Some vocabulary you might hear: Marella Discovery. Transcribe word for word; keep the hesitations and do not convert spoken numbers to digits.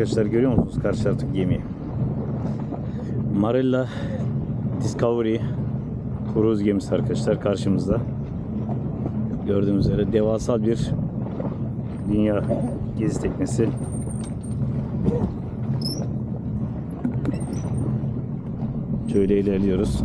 arkadaşlar, görüyor musunuz karşı taraftaki gemiyi? Marella Discovery kruz gemisi arkadaşlar karşımızda. Gördüğünüz üzere devasa bir dünya gezi teknesi. Şöyle ilerliyoruz.